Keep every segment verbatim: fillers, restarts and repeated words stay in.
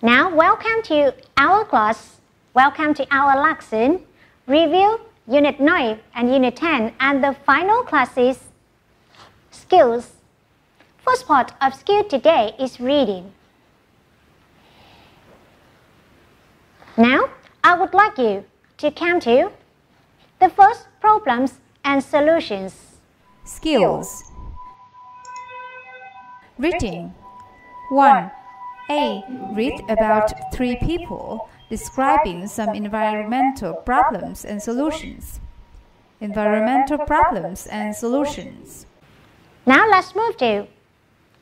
Now, welcome to our class. Welcome to our lesson. Review Unit nine and Unit ten and the final classes. Skills. First part of skill today is reading. Now, I would like you to come to the first problems and solutions. Skills. Reading. one. A. Read about three people describing some environmental problems and solutions. Environmental problems and solutions. Now let's move to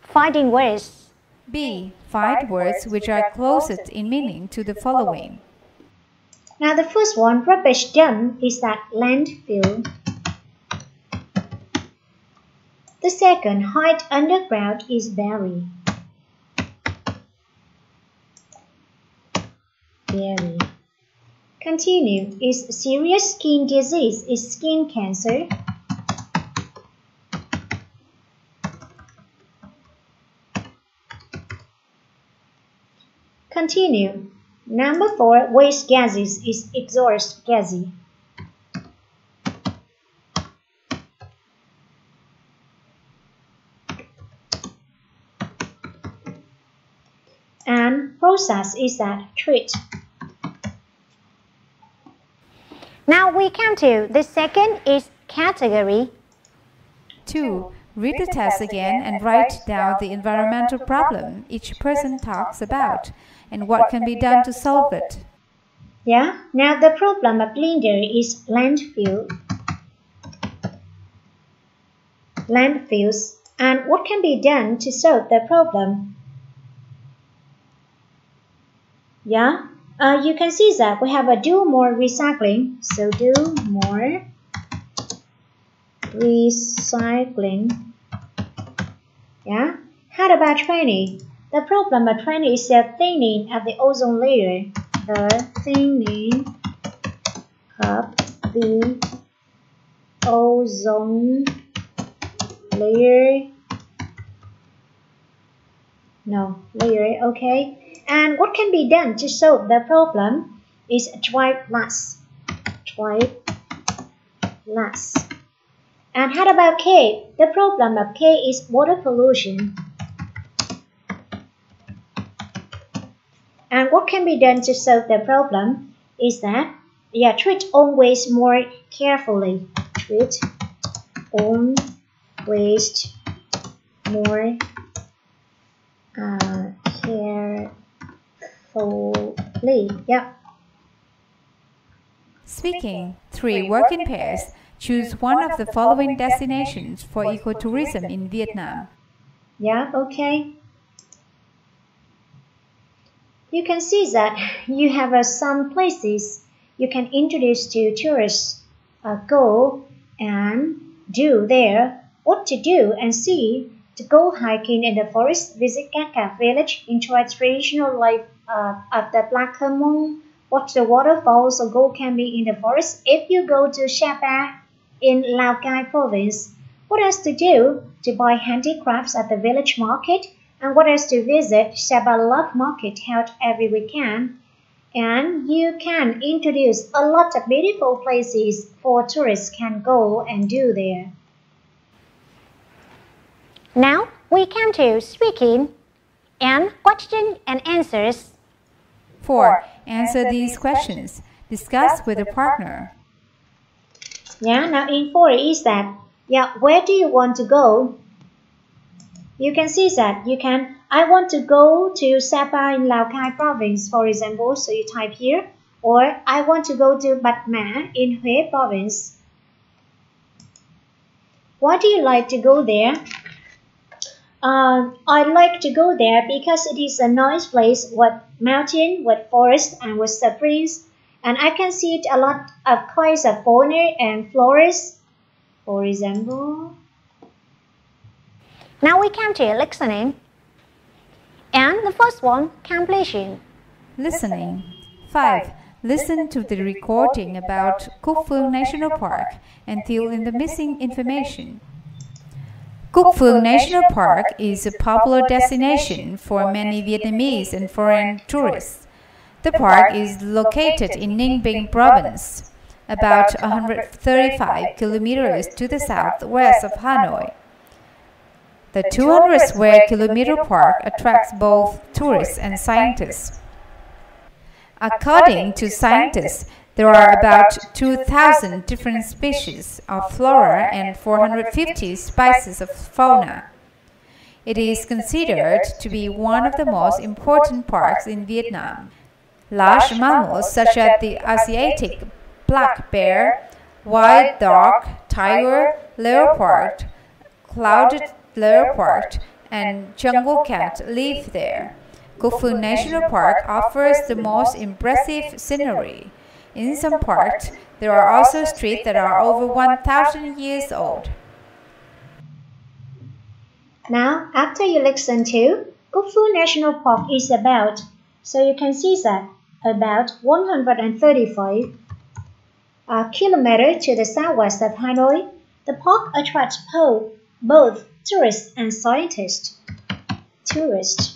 finding words. B. Find words which are closest in meaning to the following. Now the first one, rubbish dump, is at landfill. The second, hide underground, is bury. Bury. Continue, is serious skin disease, is skin cancer. Continue. Number four, waste gases, is exhaust gases. And process is that treat. Now we come to the second is category. two. Read the test again and write down the environmental problem each person talks about and what can be done to solve it. Yeah, now the problem of Linda is landfill. Landfills. And what can be done to solve the problem? Yeah. Uh, you can see that we have a do more recycling. So do more recycling. Yeah. How about training? The problem of training is the thinning of the ozone layer. The thinning of the ozone layer. No, layer, okay. And what can be done to solve the problem is try less. Try less. And how about K? The problem of K is water pollution. And what can be done to solve the problem is that, yeah, treat own waste more carefully. Treat own waste more uh, carefully. Yeah. Speaking, three, work in pairs. Choose one of the following destinations for ecotourism in Vietnam. Yeah, okay. You can see that you have uh, some places you can introduce to tourists. Uh, go and do there what to do and see. To go hiking in the forest, visit Gacca village, enjoy traditional life uh, of the Black Hmong, watch the waterfalls or go camping in the forest. If you go to Sapa in Lào Cai province, what else to do? To buy handicrafts at the village market, and what else to visit? Sapa Love Market held every weekend. And you can introduce a lot of beautiful places for tourists can go and do there. Now, we come to speaking and question and answers. four. Answer these questions. Discuss with a partner. Yeah, now in four is that, yeah, where do you want to go? You can see that you can, I want to go to Sapa in Lào Cai province, for example, so you type here. Or, I want to go to Bạc Mã in Hue province. Why do you like to go there? Uh, I like to go there because it is a nice place with mountain, with forest, and with springs. And I can see it a lot of kinds of fauna and flowers, for example. Now we come to listening. And the first one, completion. Listening. five. Listen to the recording about Cúc Phương National Park and fill in the missing information. Cúc Phương National Park is a popular destination for many Vietnamese and foreign tourists. The park is located in Ninh Binh province, about one hundred thirty-five kilometers to the southwest of Hanoi. The two hundred square kilometer park attracts both tourists and scientists. According to scientists, there are about two thousand different species of flora and four hundred fifty species of fauna. It is considered to be one of the most important parks in Vietnam. Large mammals such as the Asiatic black bear, white dog, tiger, leopard, clouded leopard, and jungle cat live there. Cúc Phương National Park offers the most impressive scenery. In some parts, there are also streets that are over one thousand years old. Now, after you listen to Cúc Phương National Park is about, so you can see that about one hundred thirty-five uh, kilometers to the southwest of Hanoi, the park attracts both tourists and scientists. Tourists.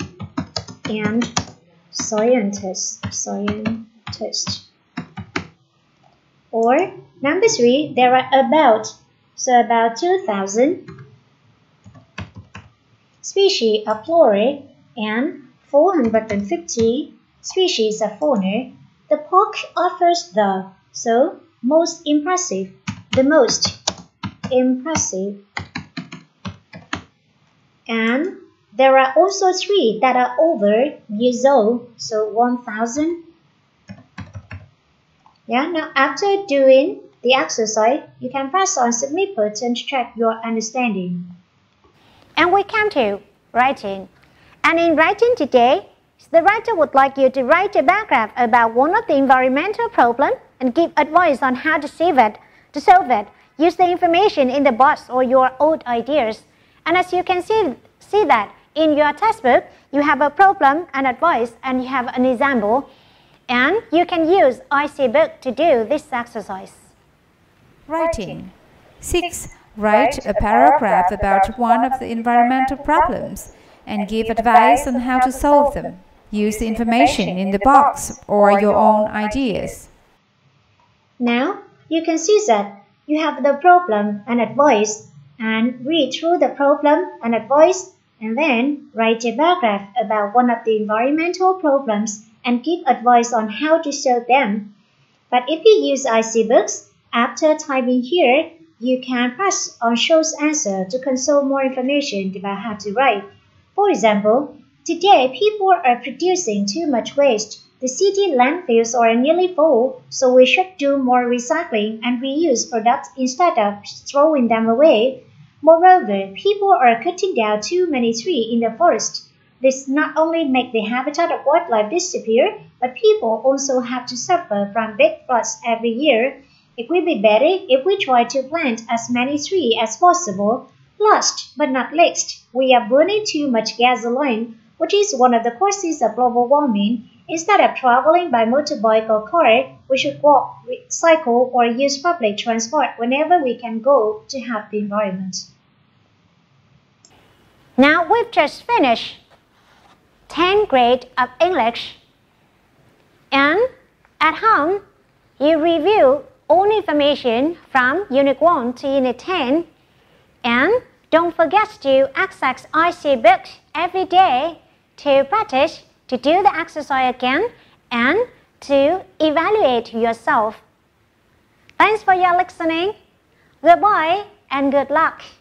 And scientists, scientists. Or number three, there are about, so about two thousand species of flora and four hundred fifty species of fauna. The park offers the so most impressive, the most impressive, and there are also three that are over years old, so one thousand. Yeah, now after doing the exercise, you can press on submit button to check your understanding. And we come to writing. And in writing today, the writer would like you to write a paragraph about one of the environmental problems and give advice on how to solve it. To solve it, use the information in the box or your old ideas. And as you can see, see that in your textbook, you have a problem and advice and you have an example. And you can use I C book to do this exercise. Writing. six. Write a paragraph about one of the environmental problems and give advice on how to solve them. Use the information in the box or your own ideas. Now, you can see that you have the problem and advice and read through the problem and advice and then write a paragraph about one of the environmental problems and give advice on how to solve them. But if you use I C books, after typing here, you can press on Show's Answer to consult more information about how to write. For example, today people are producing too much waste. The city landfills are nearly full, so we should do more recycling and reuse products instead of throwing them away. Moreover, people are cutting down too many trees in the forest. This not only makes the habitat of wildlife disappear, but people also have to suffer from big floods every year. It would be better if we try to plant as many trees as possible. Last but not least, we are burning too much gasoline, which is one of the causes of global warming. Instead of traveling by motorbike or car, we should walk, cycle, or use public transport whenever we can go to help the environment. Now we've just finished tenth grade of English. And at home, you review all information from Unit one to Unit ten. And don't forget to access I C books every day to practice, to do the exercise again, and to evaluate yourself. Thanks for your listening. Goodbye and good luck.